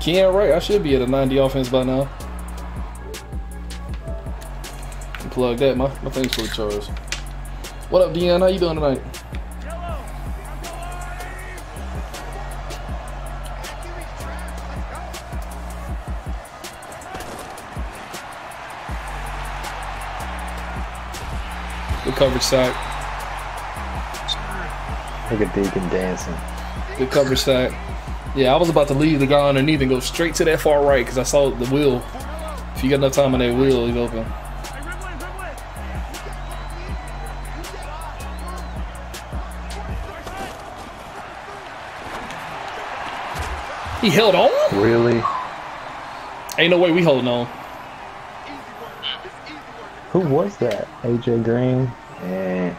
Cam Wright, I should be at a 90 offense by now. Plug that, my thing's fully charged. What up, Deanne? How you doing tonight? Good coverage sack. Look at Deacon dancing. Good coverage sack. Yeah, I was about to leave the guy underneath and go straight to that far right because I saw the wheel. If you got enough time on that wheel, he's open. He held on? Really? Ain't no way we holding on. Who was that? A.J. Green? Yeah.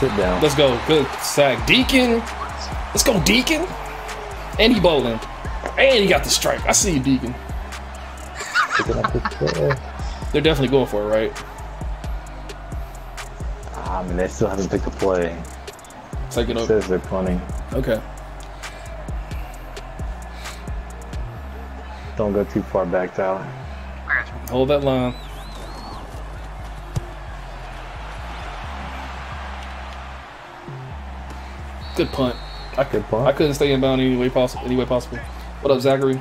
Sit down. Let's go. Good sack. Deacon. Let's go, Deacon. And he bowling. And he got the strike. I see you, Deacon. They're definitely going for it, right? I mean, they still haven't picked a play. Take it up. It says they're punting. Okay. Don't go too far back, Tyler. Hold that line. Good punt. I couldn't stay in bound any way possible. What up, Zachary?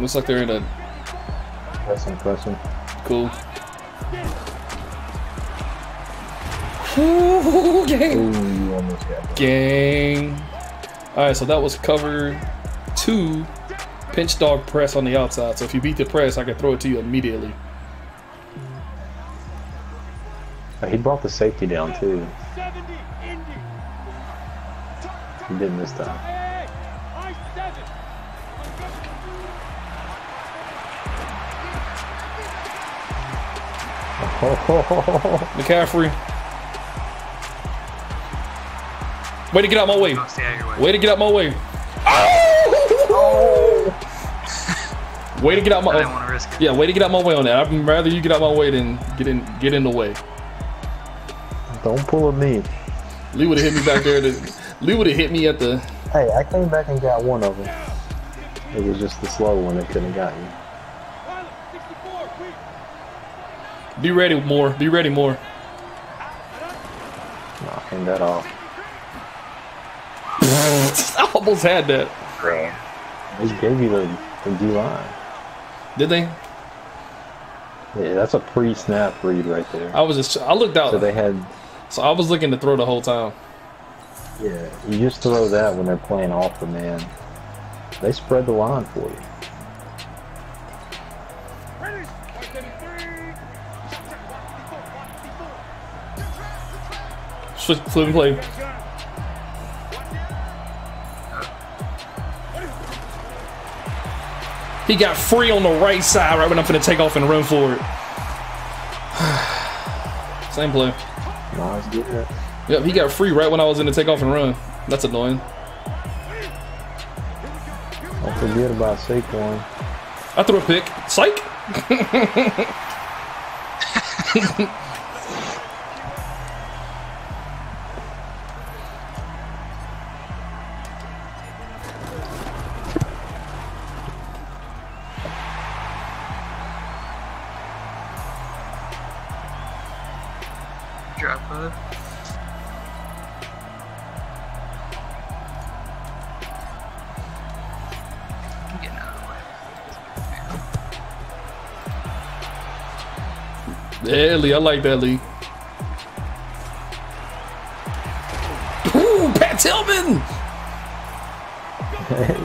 Looks like they're in a question. Cool. Ooh, gang. Ooh, almost got gang. All right, so that was covered. 2 pinch dog press on the outside. So if you beat the press, I can throw it to you immediately. He brought the safety down too. He didn't this time. McCaffrey. Way to get out my way. Way to get out my way. Oh! Way to get out my. I didn't want to risk it. Yeah, way to get out my way on that. I'd rather you get out my way than get in the way. Don't pull a knee. Lee would have hit me back there. Lee would have hit me at the. Hey, I came back and got one of them. It was just the slow one that couldn't have got you. Be ready, Moore. Be ready, Moore. Knocking that off. I almost had that. Bro. They gave you the D line. Did they? Yeah, that's a pre-snap read right there. I looked out. So they had. So I was looking to throw the whole time. Yeah, you just throw that when they're playing off the man. They spread the line for you. Flip and play. He got free on the right side right when I'm going to take off and run for it. Same play. Nice, get it. Yep, he got free right when I was going to take off and run. That's annoying. Don't forget about Saquon. I threw a pick. Psych! Yeah, Lee, I like that, Lee. Ooh, Pat Tillman! Hey.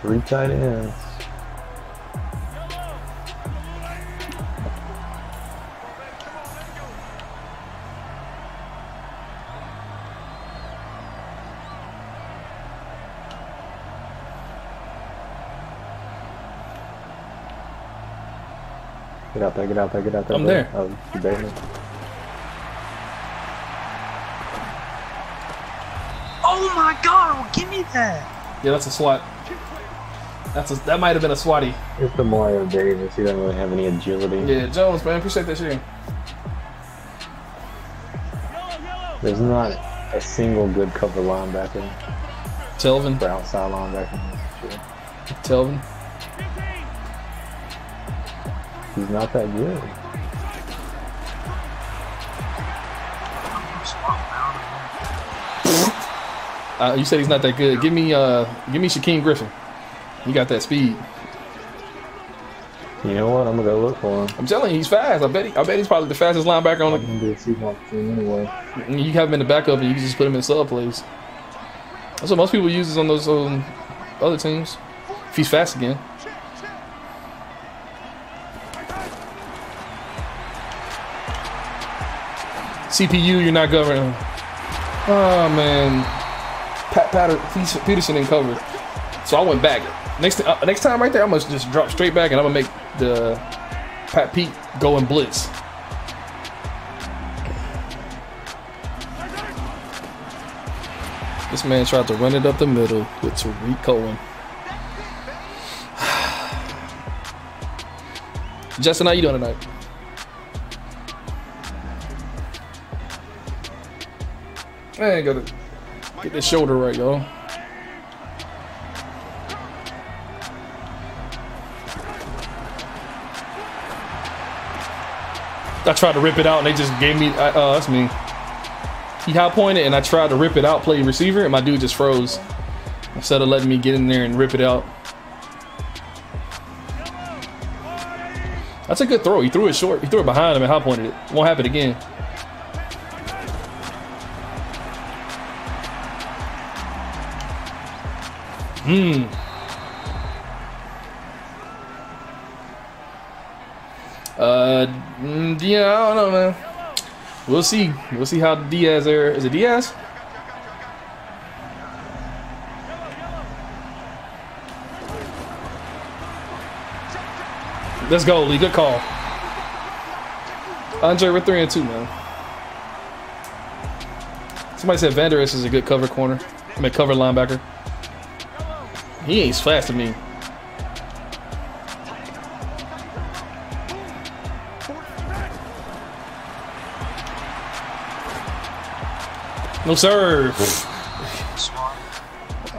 3 tight ends. Get out there, get out there, get out there. I'm there. Oh, you baited me. Oh my god, well, give me that. Yeah, that's a SWAT. That might have been a swatty. It's the Mario Davis. He doesn't really have any agility. Yeah, Jones, man, appreciate that shooting. There's not a single good cover linebacker. Tilvin. For outside linebacker. Tilvin. He's not that good. You said he's not that good. Give me Shaquem Griffin. He got that speed. You know what? I'm gonna go look for him. I'm telling you, he's fast. I bet he's probably the fastest linebacker on the team anyway. You have him in the backup, and you can just put him in sub plays. That's what most people use on those other teams. If he's fast again. CPU, you're not governing. Oh man, Pat Peterson didn't cover, so I went back. Next time right there, I'm gonna just drop straight back, and I'm gonna make the Pat Pete go and blitz. This man tried to run it up the middle with Tariq Cohen. Justin, how you doing tonight? Man, gotta get this shoulder right, y'all. I tried to rip it out, and they just gave me. That's me. He high pointed, and I tried to rip it out, play receiver, and my dude just froze. Instead of letting me get in there and rip it out. That's a good throw. He threw it short. He threw it behind him and high pointed it. Won't happen again. Yeah, I don't know, man. We'll see. We'll see how Diaz there. Is it Diaz? Let's go, Lee. Good call. Andre, we're 3-2, man. Somebody said Vanderus is a good cover corner. I mean, cover linebacker. He ain't fast to me. No sir.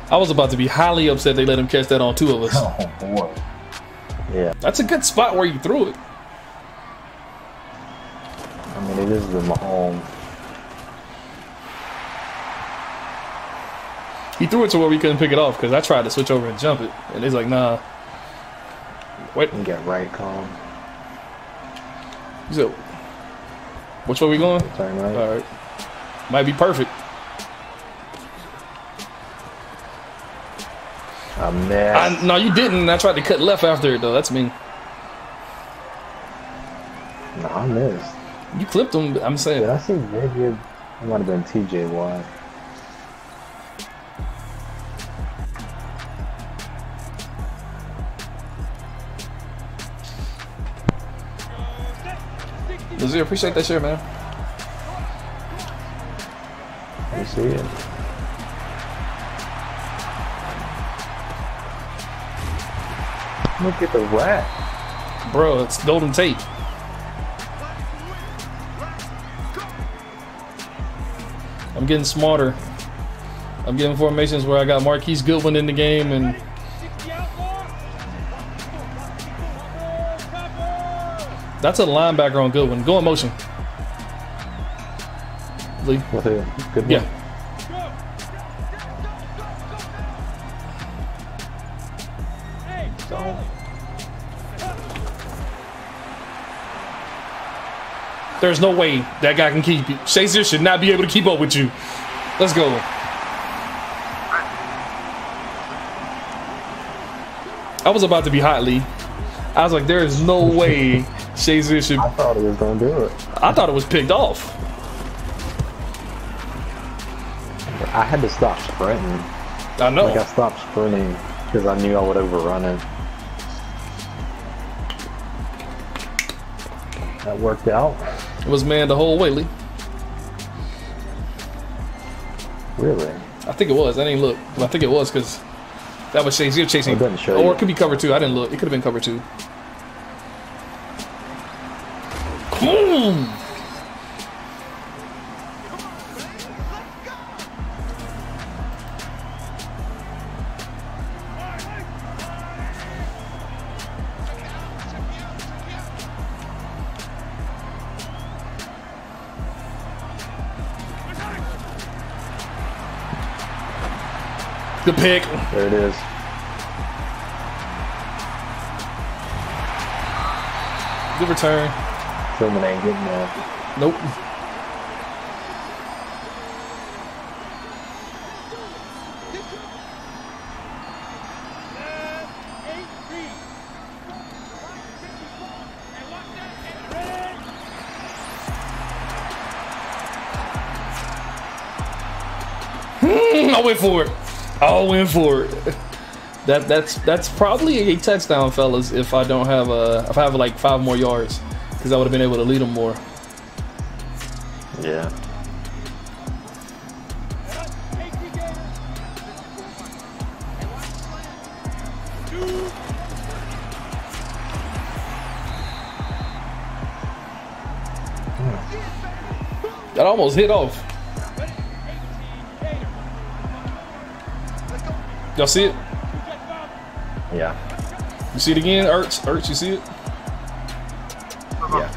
I was about to be highly upset they let him catch that on two of us. Oh boy. Yeah. That's a good spot where you threw it. I mean, it is the Mahomes. He threw it to where we couldn't pick it off because I tried to switch over and jump it. And he's like, nah. Wait. He got right calm. So, which way we going? Turn right. All right. Might be perfect. A mess. No, you didn't. I tried to cut left after it, though. That's mean. No, I missed. You clipped him, I'm saying. Dude, I see maybe it might have been TJ Watt. Shazier, appreciate that share, man. You see it. Look at the rat. Bro, it's Golden Tate. I'm getting smarter. I'm getting formations where I got Marquise Goodwin in the game and that's a linebacker on Goodwin. Go in motion. Lee. Good one. Yeah. Hey, there's no way that guy can keep you. Shazier should not be able to keep up with you. Let's go. I was about to be hot, Lee. I was like, there is no way. Shazier should. I thought he was gonna do it. I thought it was picked off. I had to stop sprinting. I know. Like I stopped sprinting because I knew I would overrun it. That worked out. It was man the whole way, Lee. Really? I think it was. I didn't look. Well, I think it was because that was Shazier chasing. Or it could be cover two. I didn't look. It could have been cover two. Boom! The pick. There it is. Good return. Tillman ain't getting that. Nope. I went for it. I'll win for it. That's probably a touchdown, fellas. If I don't have a, if I have like 5 more yards, because I would have been able to lead them more. Yeah. That almost hit off. Y'all see it? Yeah. You see it again, Ertz? Ertz, you see it? Yeah.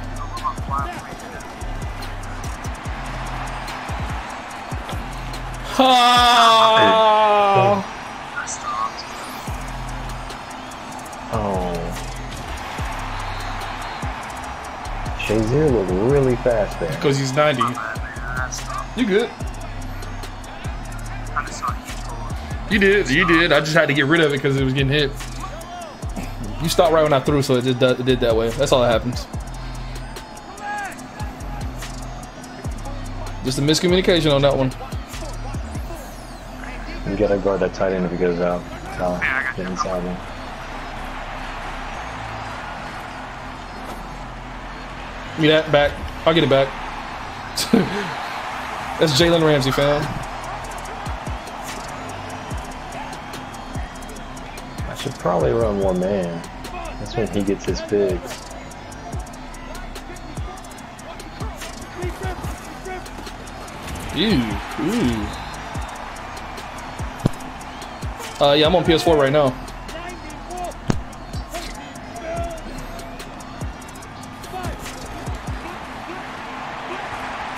Oh. Shazier looked really fast there. Because he's 90. You good. You did. I just had to get rid of it because it was getting hit. You stopped right when I threw, so it just it did that way. That's all that happens. Just a miscommunication on that one. You gotta guard that tight end if he goes out. Get inside him. Give me that back. I'll get it back. That's Jalen Ramsey, fam. Should probably run one man. That's when he gets his bigs. Ew. Yeah, I'm on PS4 right now.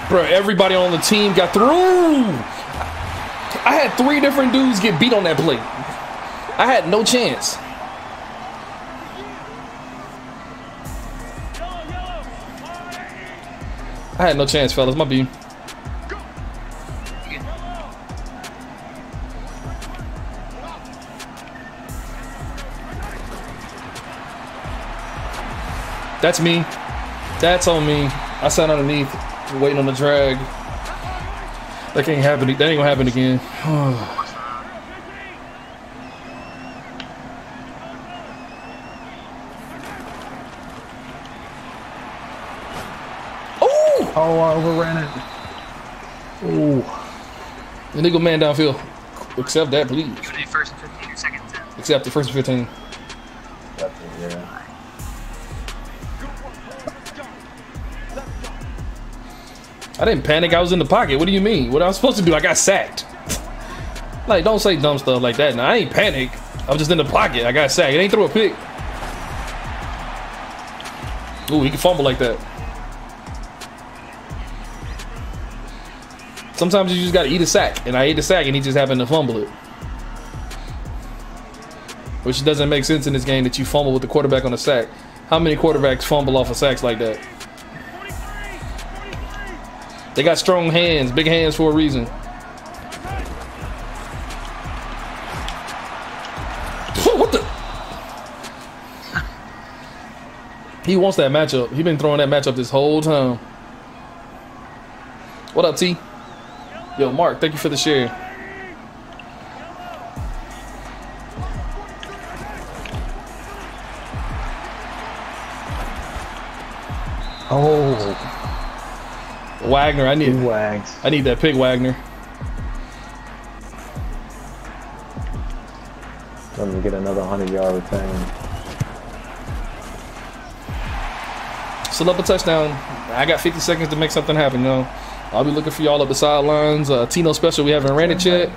Bro, everybody on the team got through. I had 3 different dudes get beat on that play. I had no chance. I had no chance, fellas. My B. That's me. That's on me. I sat underneath, waiting on the drag. That ain't happening. That ain't gonna happen again. Oh, I overran it. Oh. The nigga man downfield. Accept that, please. You need first and 15 or second and 10. Accept the first and 15. That's it, yeah. I didn't panic. I was in the pocket. What do you mean? What I was supposed to do? I got sacked. Like, don't say dumb stuff like that. Now, I ain't panic. I was just in the pocket. I got sacked. It ain't throw a pick. Ooh, he can fumble like that. Sometimes you just gotta eat a sack, and I ate a sack, and he just happened to fumble it, which doesn't make sense in this game that you fumble with the quarterback on a sack. How many quarterbacks fumble off of sacks like that? They got strong hands, big hands for a reason. What the? He wants that matchup. He's been throwing that matchup this whole time. What up, T? Yo, Mark, thank you for the share. Oh. Wagner, I need that pick, Wagner. Let me get another 100-yard thing. Still up a touchdown. I got 50 seconds to make something happen, though. I'll be looking for y'all up the sidelines. Tino special, we haven't ran it yet.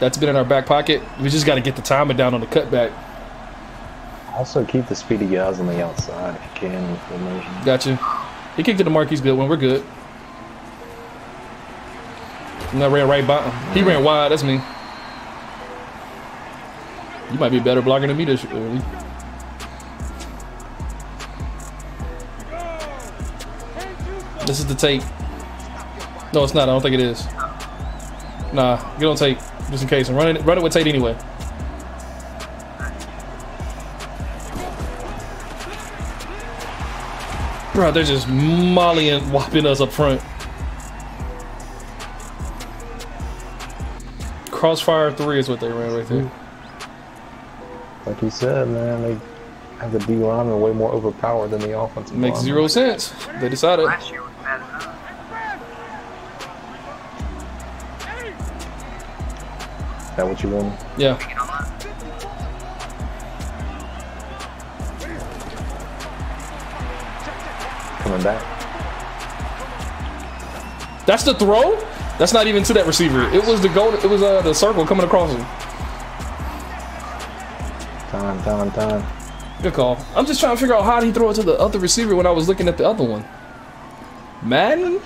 That's been in our back pocket. We just got to get the timing down on the cutback. Also keep the speedy guys on the outside if you can with formation. Gotcha. He kicked it to Marquise Goodwin. We're good. And I ran right by him. He ran wide. That's me. You might be a better blogger than me this early. This is the tape. No, it's not. I don't think it is. Nah, get on tape just in case. And run it with Tate anyway. Bro, they're just mollying, whopping us up front. Crossfire 3 is what they ran right there. Like you said, man, they have the D linemen way more overpowered than the offensive. Makes zero sense. They decided. Is that what you want? Yeah. Coming back. That's the throw? That's not even to that receiver. It was the goal. It was the circle coming across him. Time. Good call. I'm just trying to figure out how he threw it to the other receiver when I was looking at the other one. Madden.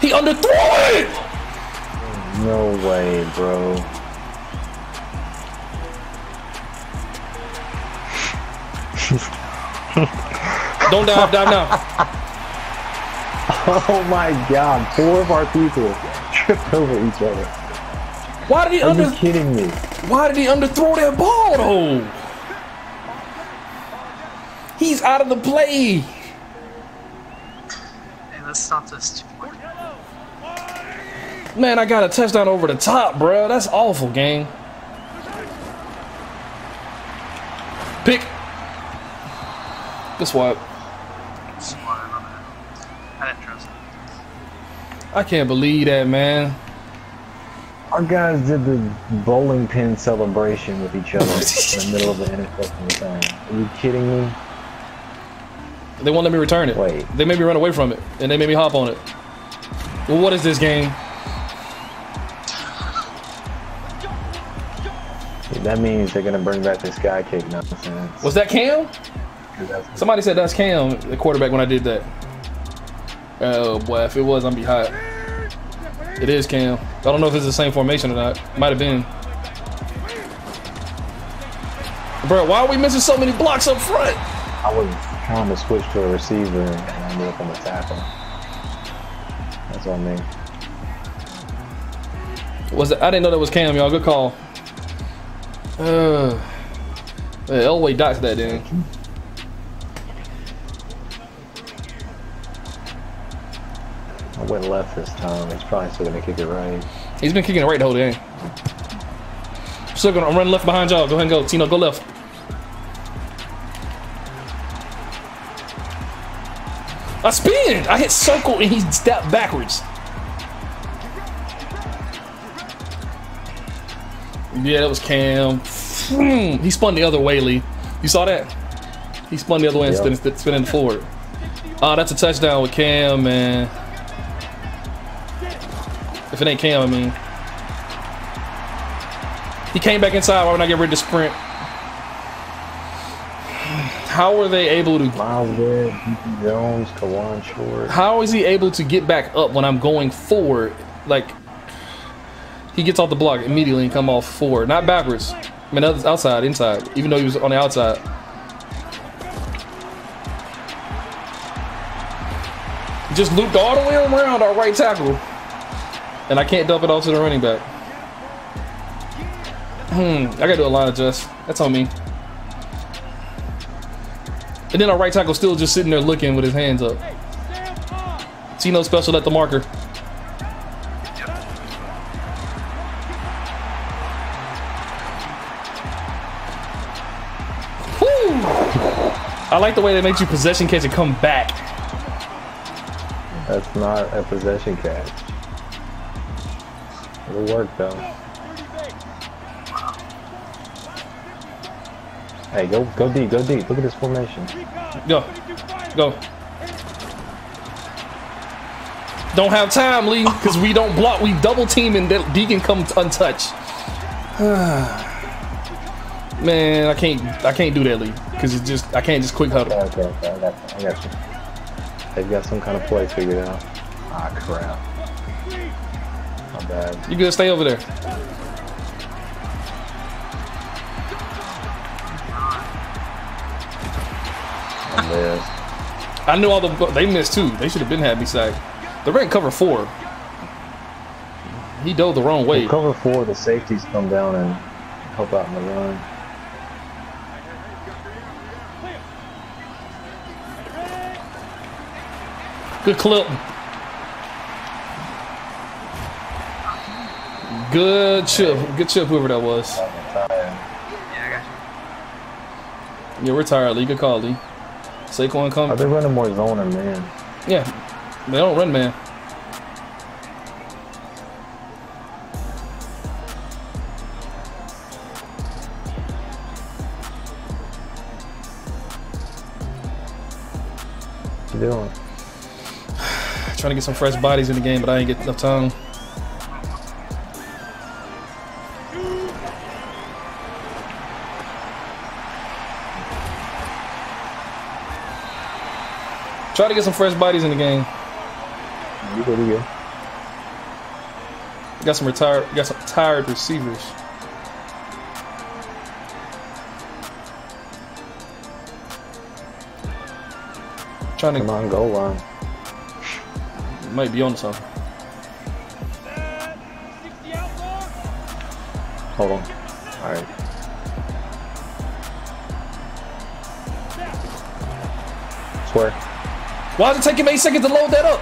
He underthrew it! No way, bro. Don't dive now. Oh my God, 4 of our people tripped over each other. Why did he Are you kidding me? Why did he underthrow that ball though? He's out of the play. Hey, let's stop this. Man, I got a touchdown over the top, bro. That's awful, gang. Pick. This wipe. I didn't trust him. I can't believe that, man. Our guys did the bowling pin celebration with each other in the middle of the interception time. Are you kidding me? They won't let me return it. Wait. They made me run away from it, and they made me hop on it. Well, what is this game? That means they're gonna bring back this guy kick nonsense. Was that Cam? Somebody said that's Cam, the quarterback, when I did that. Oh boy, if it was, I'm be hot. It is Cam. I don't know if it's the same formation or not. Might have been. Bro, why are we missing so many blocks up front? I was trying to switch to a receiver and I ended up on the tackle. That's on me. Was it? I didn't know that was Cam, y'all. Good call. Yeah, Elway dots that then. I went left this time. He's probably still gonna kick it right. He's been kicking it right the whole game. I'm still gonna run left behind y'all. Go ahead and go, Tino. Go left. I spinned. I hit circle and he stepped backwards. Yeah, that was Cam. He spun the other way, Lee. You saw that? He spun the other way and spinning forward. Oh, that's a touchdown with Cam, man. If it ain't Cam, I mean. He came back inside. Why would I get rid of the sprint? How were they able to... Miles Webb, Deacon Jones, Kawan Short. How is he able to get back up when I'm going forward? Like... He gets off the block immediately and come off forward, not backwards. I mean, outside, inside, even though he was on the outside. He just looped all the way around our right tackle. And I can't dump it off to the running back. I gotta do a line adjust. That's on me. And then our right tackle still just sitting there looking with his hands up. Tino special at the marker. I like the way they make you possession catch and come back. That's not a possession catch. It'll work though. Hey, go deep, go deep. Look at this formation. Go, go. Don't have time, Lee, because we don't block. We double team and that D can come untouched. Man, I can't do that, Lee. Cause it's just, I can't just quick huddle. Okay, okay, I got you. They've got some kind of play figured out. Ah, crap. My bad. You good? Stay over there. I missed. I knew all the. They missed too. They should have been had me sacked. They're in cover four. He dove the wrong way. In cover four, the safeties come down and help out in the run. Good clip. Good chip. Good chip, whoever that was. Yeah, I got you. Yeah, we're tired, Lee. Good call, Lee. Saquon comes. Are they running more zone or man? Yeah, they don't run man. What you doing? Trying to get some fresh bodies in the game, but I ain't get enough time. Try to get some fresh bodies in the game. You go, you go. Got some tired receivers. Trying to come on goal line. Might be on something. Hold on. All right. Swear. Why did it take him 8 seconds to load that up?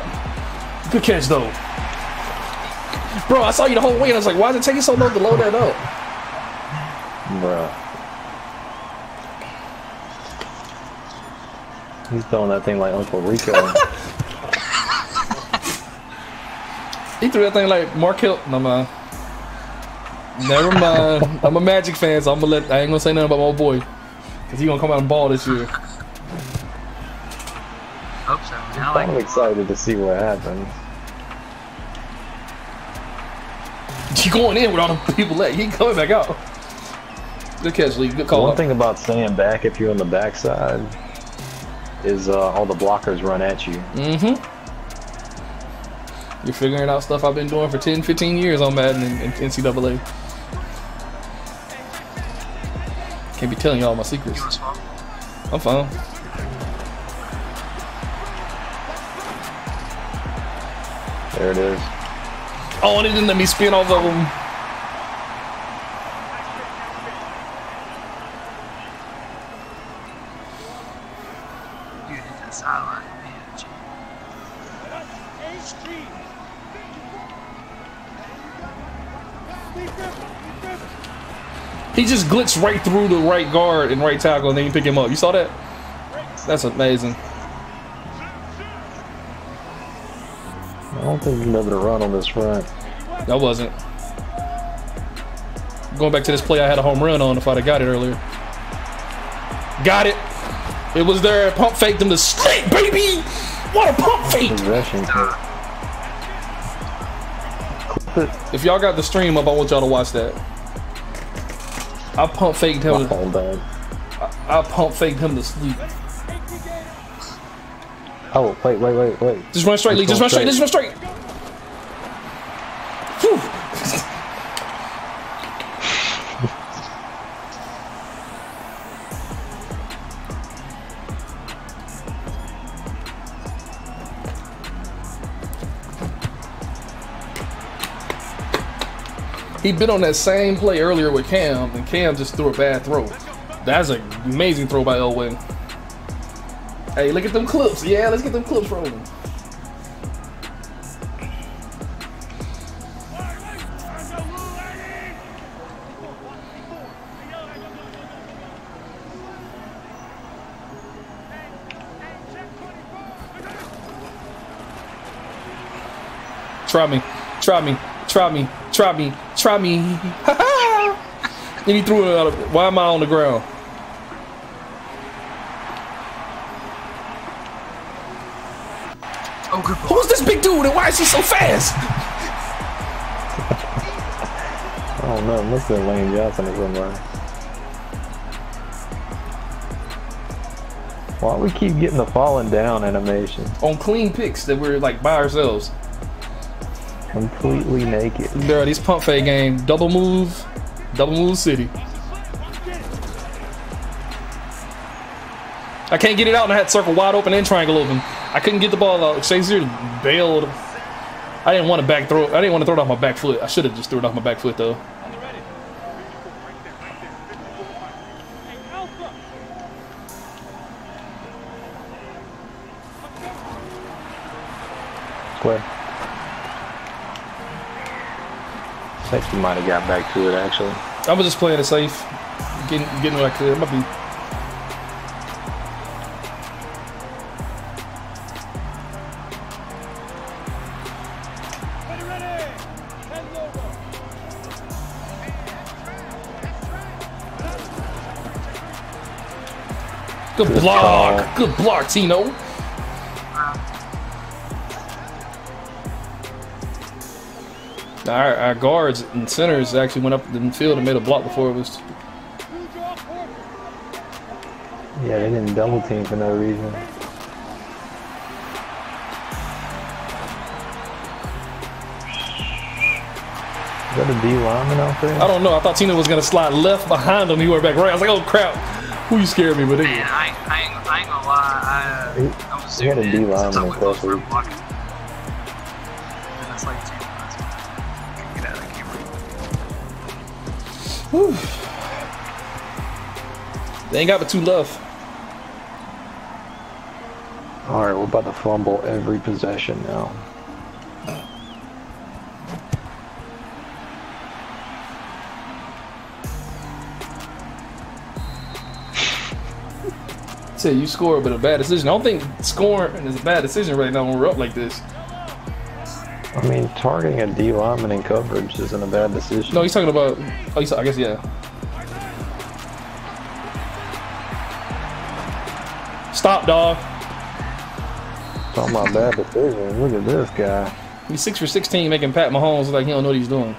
Good catch though. Bro, I saw you the whole way and I was like, why did it take you so long to load that up? Bro. He's throwing that thing like Uncle Rico. He threw that thing like Mark Hill. No, man. Never mind. I'm a Magic fan, so I ain't gonna say nothing about my old boy. Cause he gonna come out and ball this year. Hope so. I'm excited to see what happens. He going in with all the people left. He ain't coming back out. Good catch, Lee. Good call. One thing about staying back if you're on the backside is all the blockers run at you. Mm-hmm. You're figuring out stuff I've been doing for 10, 15 years on Madden and NCAA. Can't be telling you all my secrets. I'm fine. There it is. Oh, and it didn't let me spin off of them. He just glitched right through the right guard and right tackle, and then you pick him up. You saw that? That's amazing. I don't think he's able to run on this run. That wasn't. Going back to this play I had a home run on if I'd have got it earlier. Got it. It was there. Pump faked him to straight, baby. What a pump fake. If y'all got the stream up, I want y'all to watch that. I pump faked him. I pump faked him to sleep. Oh, wait. Just run straight, Lee. Just run straight. Just run straight. He bit on that same play earlier with Cam, and Cam just threw a bad throw. That's an amazing throw by Elway. Hey, look at them clips. Yeah, let's get them clips rolling. Try me. And he threw it out of. Why am I on the ground? Oh, good. Who's this big dude and why is he so fast? I don't know. Must have Lane Johnson or somebody. Why do we keep getting the falling down animation? On clean picks that we're like by ourselves. Completely naked. Bro, these pump fake game, double move city. I can't get it out and I had circle wide open and triangle open. I couldn't get the ball out. Shazier bailed. I didn't want to back throw. I didn't want to throw it off my back foot. I should have just threw it off my back foot though. Where? I think you might have got back to it actually. I was just playing it safe, getting what I could. It might be. Good block. Call. Good block, Tino. Our guards and centers actually went up the field and made a block before it was. Yeah, they didn't double team for no reason. Is that a D lineman out there? I don't know. I thought Tino was gonna slide left behind him. He went back right. I was like, oh crap! Who you scared me with? Man, I ain't gonna lie. I was zoomed in. He had a D lineman across the block. Whew. They ain't got but two left. All right, we're about to fumble every possession now. Say you scored, but a bad decision. I don't think scoring is a bad decision right now when we're up like this. I mean, targeting a D lineman in coverage isn't a bad decision. No, he's talking about. Oh, he's, I guess, yeah. Stop, dog. Talking about bad decision. Look at this guy. He's 6 for 16, making Pat Mahomes look like he don't know what he's doing.